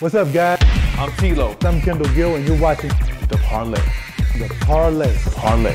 What's up, guys? I'm TLO. I'm Kendall Gill, and you're watching The Parley. The Parley. The Parley.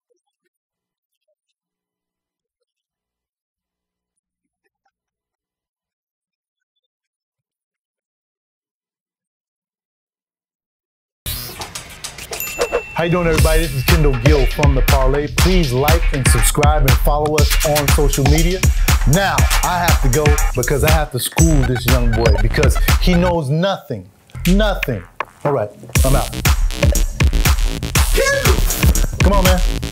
How you doing, everybody? This is Kendall Gill from The Parley. Please like and subscribe and follow us on social media. Now, I have to go because I have to school this young boy because he knows nothing. Nothing. All right, I'm out. Come on, man.